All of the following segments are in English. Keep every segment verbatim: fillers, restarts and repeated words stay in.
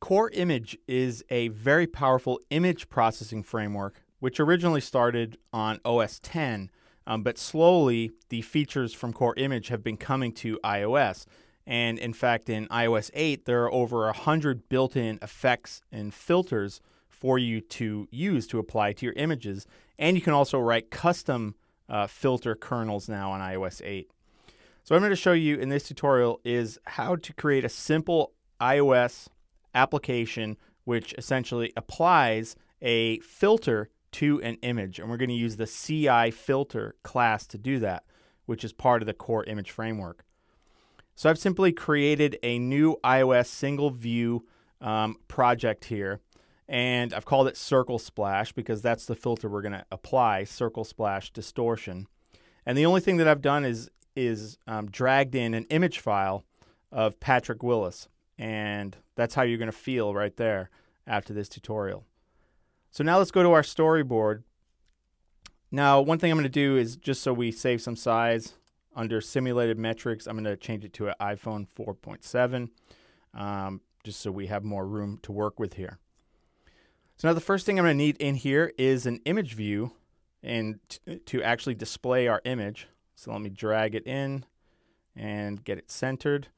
Core Image is a very powerful image processing framework, which originally started on O S ten, um, but slowly the features from Core Image have been coming to iOS. And in fact, in iOS eight, there are over one hundred built-in effects and filters for you to use to apply to your images. And you can also write custom uh, filter kernels now on iOS eight. So what I'm going to show you in this tutorial is how to create a simple iOS application which essentially applies a filter to an image, and we're going to use the C I filter class to do that, which is part of the Core Image framework. So I've simply created a new iOS single view um, project here, and I've called it Circle Splash because that's the filter we're going to apply, Circle Splash Distortion. And the only thing that I've done is is um, dragged in an image file of Patrick Willis, and that's how you're going to feel right there after this tutorial. So now let's go to our storyboard. Now, one thing I'm going to do is, just so we save some size, under simulated metrics, I'm going to change it to an iPhone four point seven, um, just so we have more room to work with here. So now the first thing I'm going to need in here is an image view and to actually display our image. So let me drag it in and get it centered.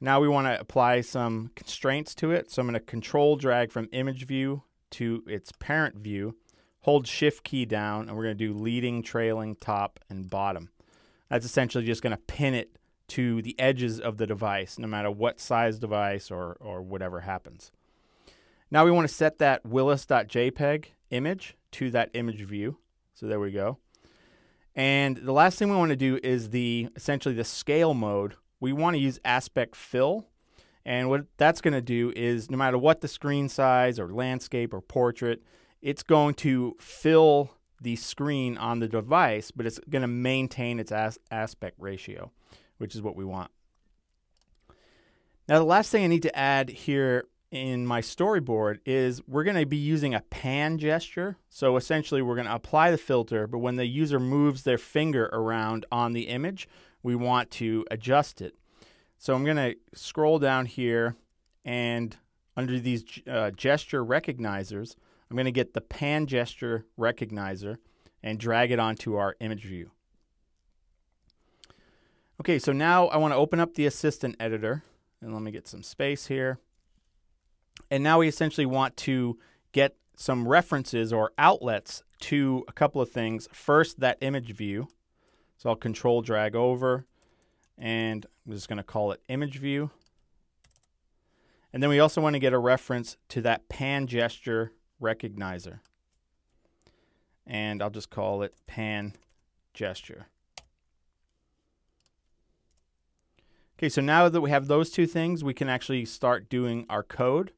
Now we want to apply some constraints to it. So I'm going to control drag from image view to its parent view, hold shift key down, and we're going to do leading, trailing, top, and bottom. That's essentially just going to pin it to the edges of the device, no matter what size device or, or whatever happens. Now we want to set that Willis dot J P G image to that image view. So there we go. And the last thing we want to do is the essentially the scale mode. We want to use aspect fill. And what that's going to do is, no matter what the screen size or landscape or portrait, it's going to fill the screen on the device, but it's going to maintain its as aspect ratio, which is what we want. Now, the last thing I need to add here in my storyboard is we're going to be using a pan gesture. So essentially, we're going to apply the filter, but when the user moves their finger around on the image, we want to adjust it. So I'm going to scroll down here, and under these uh, gesture recognizers, I'm going to get the pan gesture recognizer and drag it onto our image view. Okay, so now I want to open up the assistant editor, and let me get some space here. And now we essentially want to get some references or outlets to a couple of things. First, that image view. So I'll control drag over, and I'm just going to call it image view. And then we also want to get a reference to that pan gesture recognizer. And I'll just call it pan gesture. Okay, so now that we have those two things, we can actually start doing our code.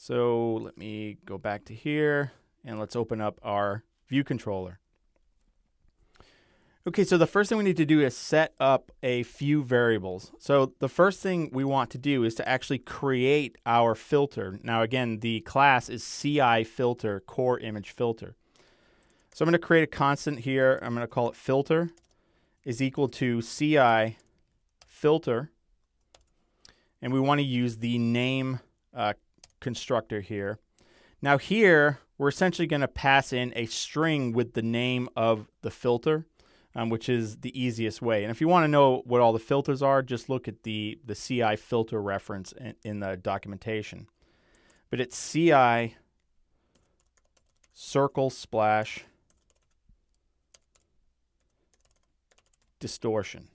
So let me go back to here, and let's open up our view controller. Okay, so the first thing we need to do is set up a few variables. So the first thing we want to do is to actually create our filter. Now again, the class is C I filter, Core Image filter. So I'm going to create a constant here. I'm going to call it filter is equal to C I filter. And we want to use the name uh, constructor here. Now here, we're essentially going to pass in a string with the name of the filter, Um, which is the easiest way. And if you want to know what all the filters are, just look at the, the C I filter reference in, in the documentation. But it's C I circle splash distortion.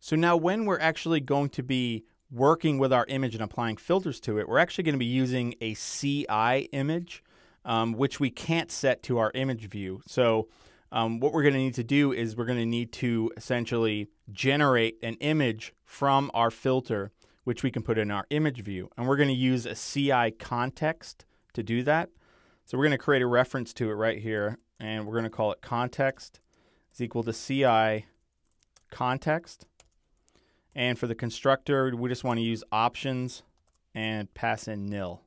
So now when we're actually going to be working with our image and applying filters to it, we're actually going to be using a C I image, um, which we can't set to our image view. So Um, what we're going to need to do is we're going to need to essentially generate an image from our filter, which we can put in our image view. And we're going to use a C I context to do that. So we're going to create a reference to it right here, and we're going to call it context is equal to C I context. And for the constructor, we just want to use options and pass in nil.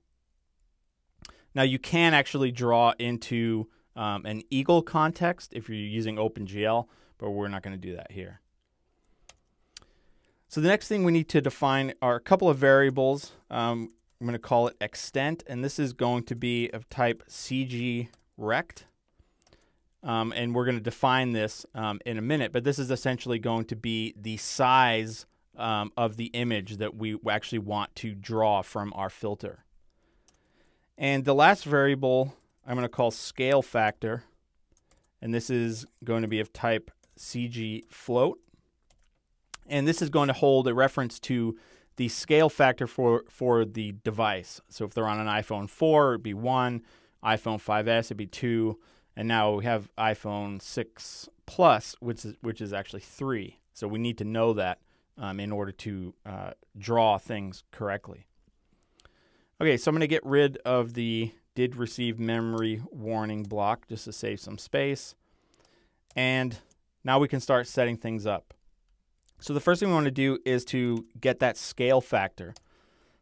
Now you can actually draw into Um, an eagle context if you're using OpenGL, but we're not going to do that here. So the next thing we need to define are a couple of variables. Um, I'm going to call it extent, and this is going to be of type CGRect. Um, and we're going to define this um, in a minute, but this is essentially going to be the size um, of the image that we actually want to draw from our filter. And the last variable I'm going to call scale factor, and this is going to be of type C G float. And this is going to hold a reference to the scale factor for, for the device. So if they're on an iPhone four, it'd be one, iPhone five S, it'd be two, and now we have iPhone six Plus, which is, which is actually three. So we need to know that um, in order to uh, draw things correctly. Okay, so I'm going to get rid of the did receive memory warning block just to save some space. And now we can start setting things up. So the first thing we want to do is to get that scale factor.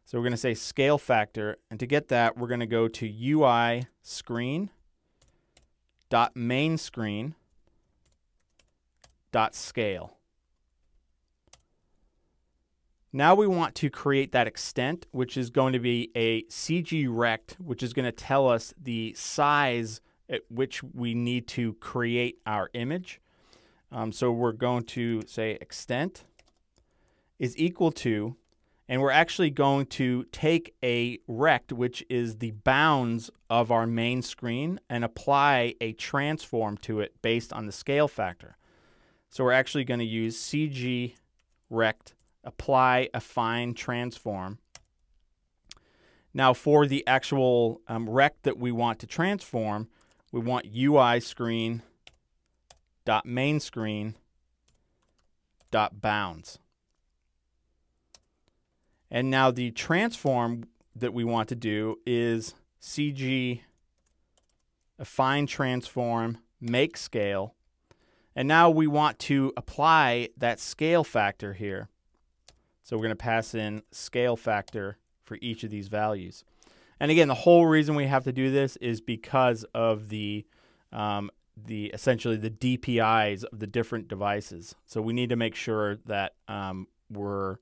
So we're going to say scale factor, and to get that, we're going to go to U I screen dot main screen dot scale. Now we want to create that extent, which is going to be a CGRect, which is going to tell us the size at which we need to create our image. Um, so we're going to say extent is equal to, and we're actually going to take a rect, which is the bounds of our main screen, and apply a transform to it based on the scale factor. So we're actually going to use CGRect, apply affine transform. Now for the actual um, rect that we want to transform, we want U I screen dot main screen dot bounds. And now the transform that we want to do is C G affine transform make scale. And now we want to apply that scale factor here. So we're going to pass in scale factor for each of these values. And again, the whole reason we have to do this is because of the um, the essentially the D P Is of the different devices. So we need to make sure that um, we're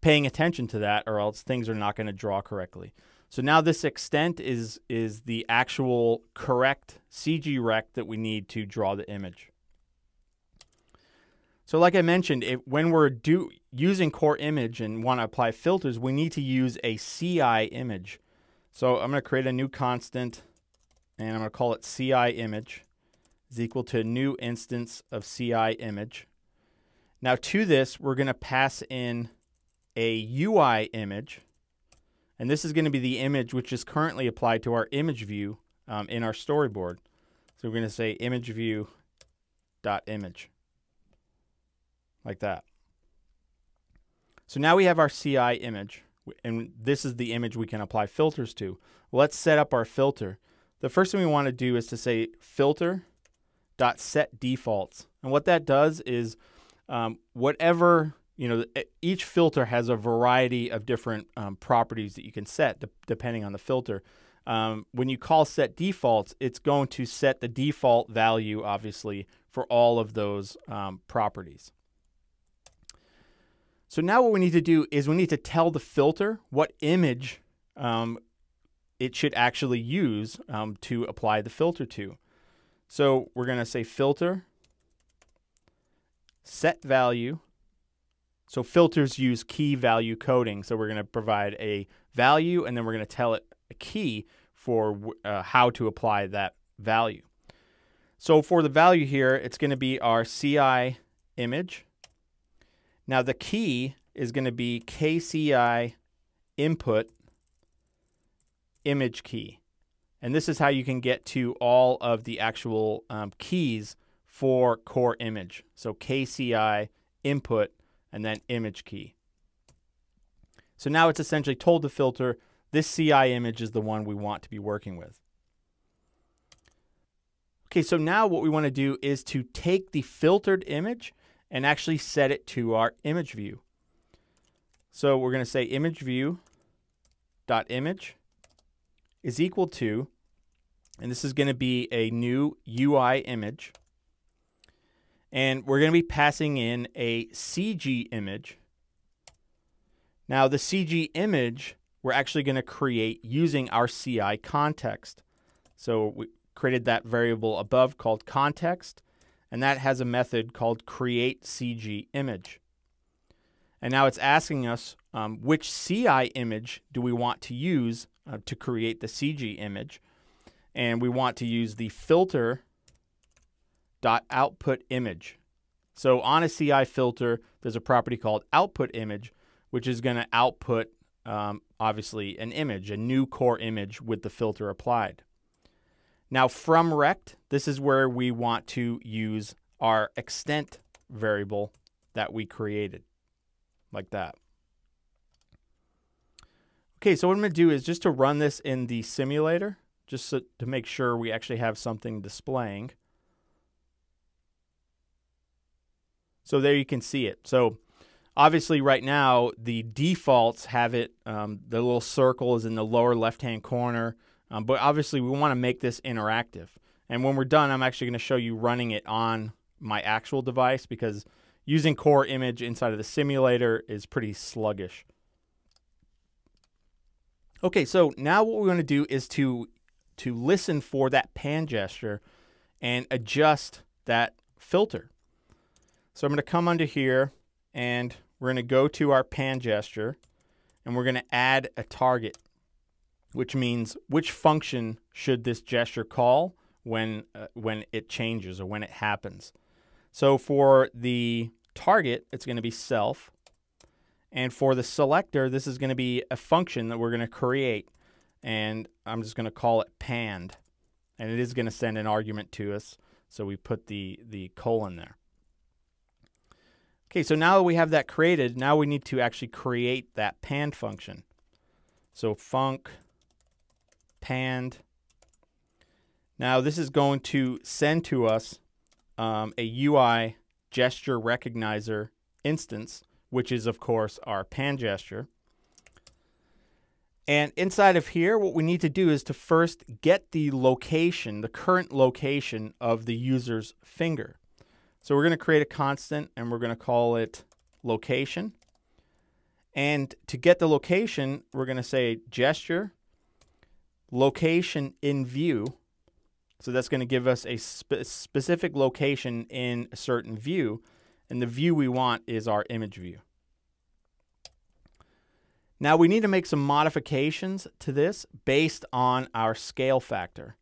paying attention to that, or else things are not going to draw correctly. So now this extent is is the actual correct CGRect that we need to draw the image. So like I mentioned, if, when we're do, using Core Image and want to apply filters, we need to use a C I image. So I'm going to create a new constant, and I'm going to call it C I image is equal to new instance of C I image. Now to this, we're going to pass in a U I image, and this is going to be the image which is currently applied to our image view um, in our storyboard. So we're going to say image view dot image, like that. So now we have our C I image, and this is the image we can apply filters to. Let's set up our filter. The first thing we want to do is to say filter dot set defaults, and what that does is um, whatever, you know, each filter has a variety of different um, properties that you can set de depending on the filter. Um, when you call set defaults, it's going to set the default value, obviously, for all of those um, properties. So now what we need to do is we need to tell the filter what image um, it should actually use um, to apply the filter to. So we're going to say filter set value. So filters use key value coding. So we're going to provide a value, and then we're going to tell it a key for uh, how to apply that value. So for the value here, it's going to be our C I image. Now the key is going to be K C I input image key. And this is how you can get to all of the actual um, keys for Core Image. So K C I input and then image key. So now it's essentially told the filter this C I image is the one we want to be working with. Okay, so now what we want to do is to take the filtered image and actually set it to our image view. So we're going to say image view dot image is equal to, and this is going to be a new U I image, and we're going to be passing in a C G image, Now the C G image we're actually going to create using our C I context. So we created that variable above called context, and that has a method called create C G image. And now it's asking us um, which C I image do we want to use uh, to create the C G image, and we want to use the filter.output image. So on a C I filter, there's a property called output image, which is going to output um, obviously an image, a new core image with the filter applied. Now from rect, this is where we want to use our extent variable that we created, like that. Okay, so what I'm going to do is just to run this in the simulator, just so, to make sure we actually have something displaying. So there you can see it. So obviously right now the defaults have it, um, the little circle is in the lower left-hand corner, um, but obviously we want to make this interactive. And when we're done, I'm actually going to show you running it on my actual device, because using core image inside of the simulator is pretty sluggish. Okay, so now what we're going to do is to, to listen for that pan gesture and adjust that filter. So I'm going to come under here, and we're going to go to our pan gesture, and we're going to add a target, which means which function should this gesture call when, uh, when it changes or when it happens. So for the target, it's going to be self, and for the selector, this is going to be a function that we're going to create, and I'm just going to call it panned, and it is going to send an argument to us, so we put the, the colon there. Okay, so now that we have that created, now we need to actually create that panned function. So func panned. Now this is going to send to us um, a U I gesture recognizer instance, which is of course our pan gesture. And inside of here, what we need to do is to first get the location, the current location of the user's finger. So we're going to create a constant, and we're going to call it location. And to get the location, we're going to say gesture location in view. So that's going to give us a spe specific location in a certain view. And the view we want is our image view. Now we need to make some modifications to this based on our scale factor.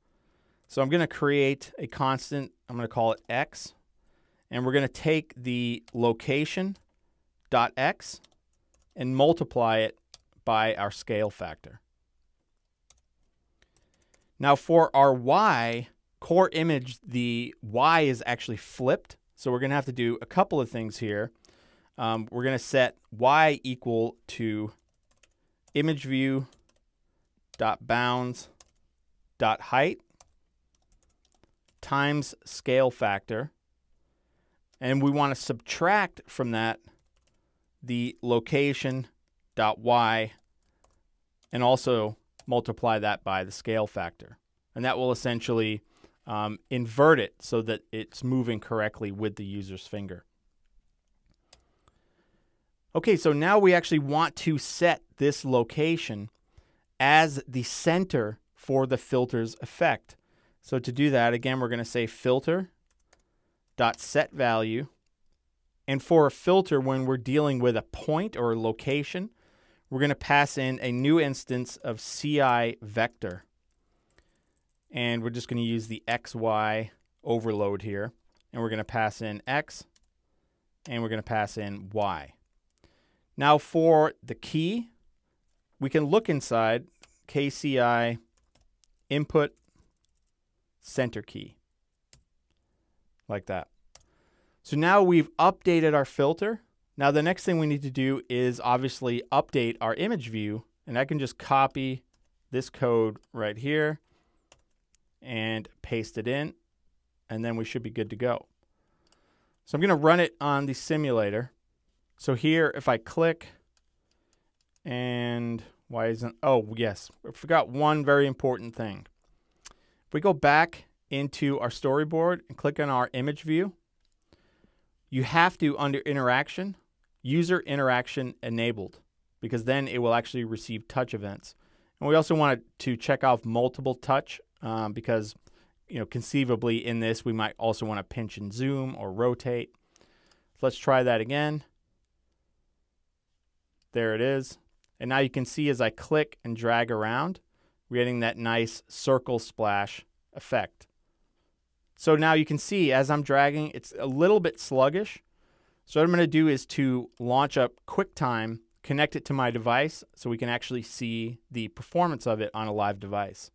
So I'm going to create a constant. I'm going to call it x. And we're going to take the location.x and multiply it by our scale factor. Now for our y, core image, the y is actually flipped. So we're going to have to do a couple of things here. Um, we're going to set y equal to image view dot bounds dot height times scale factor. And we want to subtract from that the location.y and also multiply that by the scale factor. And that will essentially um, invert it so that it's moving correctly with the user's finger. Okay, so now we actually want to set this location as the center for the filter's effect. So to do that, again, we're going to say filter dot set value, and for a filter, when we're dealing with a point or a location, we're going to pass in a new instance of C I vector, and we're just going to use the X Y overload here, and we're going to pass in X, and we're going to pass in Y. Now for the key, we can look inside K C I input center key, like that. So now we've updated our filter. Now the next thing we need to do is obviously update our image view, and I can just copy this code right here and paste it in, and then we should be good to go. So I'm going to run it on the simulator. So here, if I click, and why isn't, oh yes, I forgot one very important thing. If we go back into our storyboard and click on our image view, you have to, under interaction, user interaction enabled. because then it will actually receive touch events. And we also want to check off multiple touch um, because, you know, conceivably in this we might also want to pinch and zoom or rotate. Let's try that again. There it is. And now you can see as I click and drag around, we're getting that nice circle splash effect. So now you can see as I'm dragging, it's a little bit sluggish. So what I'm going to do is to launch up QuickTime, connect it to my device so we can actually see the performance of it on a live device.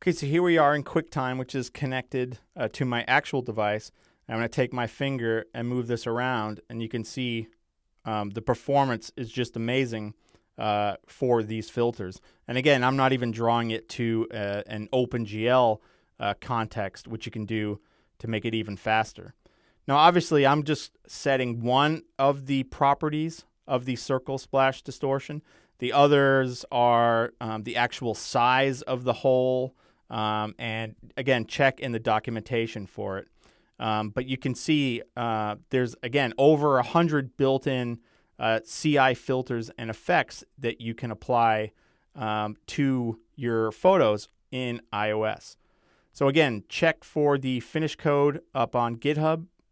Okay, so here we are in QuickTime, which is connected uh, to my actual device. And I'm going to take my finger and move this around, and you can see um, the performance is just amazing uh, for these filters. And again, I'm not even drawing it to uh, an OpenGL uh, context, which you can do to make it even faster. Now, obviously, I'm just setting one of the properties of the circle splash distortion. The others are um, the actual size of the hole, um, and again, check in the documentation for it. Um, but you can see uh, there's, again, over one hundred built-in uh, C I filters and effects that you can apply um, to your photos in iOS. So again, check for the finished code up on GitHub,